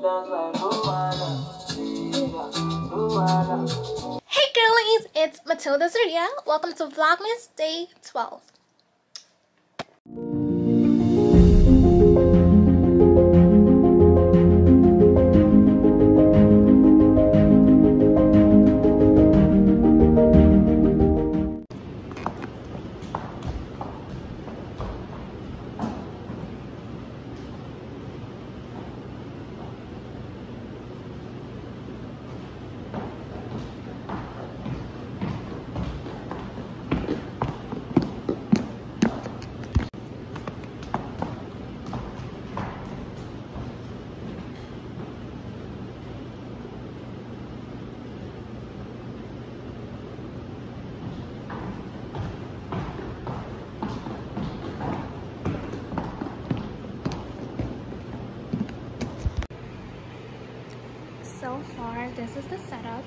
Hey girlies, it's Matilda Zuria. Welcome to Vlogmas Day 12. So far, this is the setup.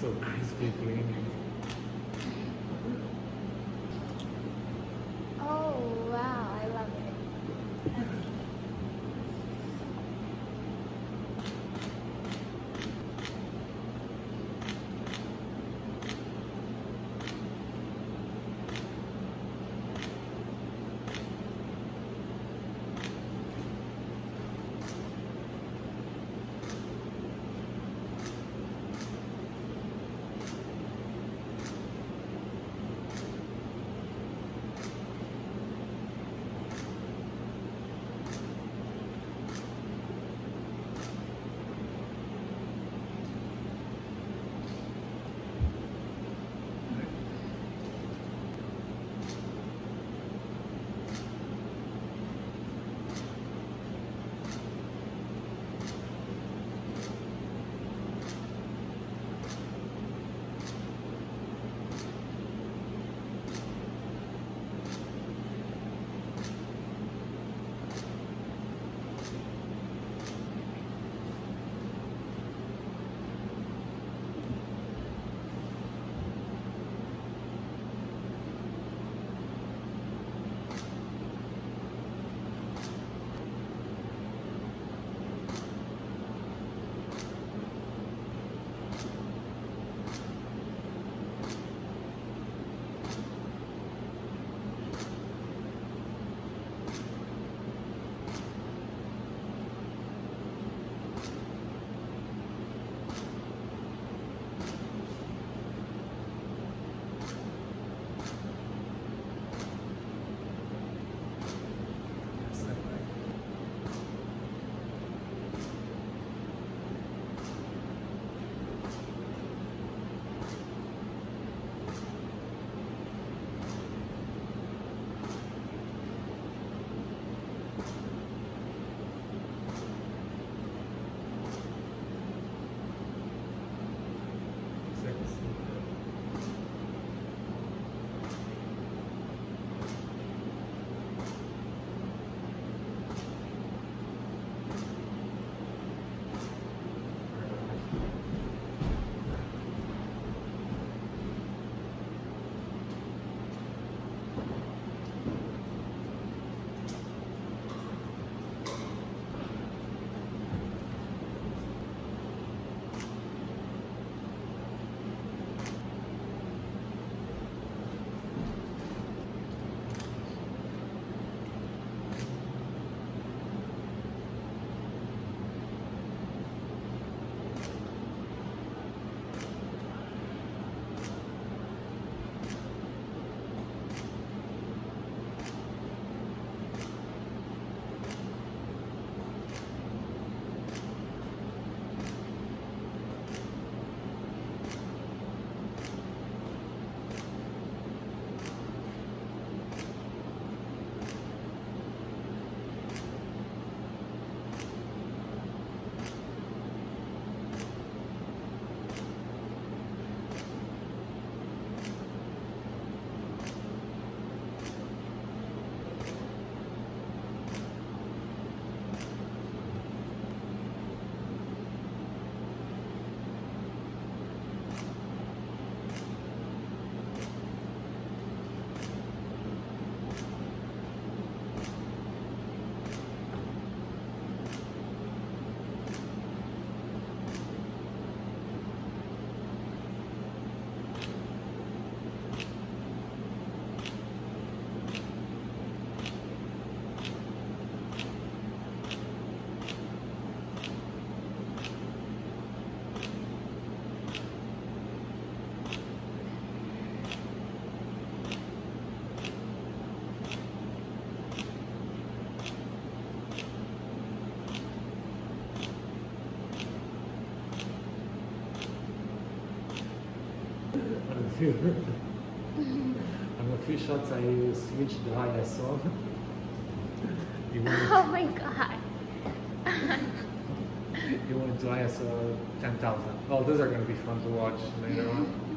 So crispy cleaning. Oh wow, I love it. too. And a few shots I switched the ISO. Oh my god. You want to ISO 10,000. Oh, those are going to be fun to watch later on.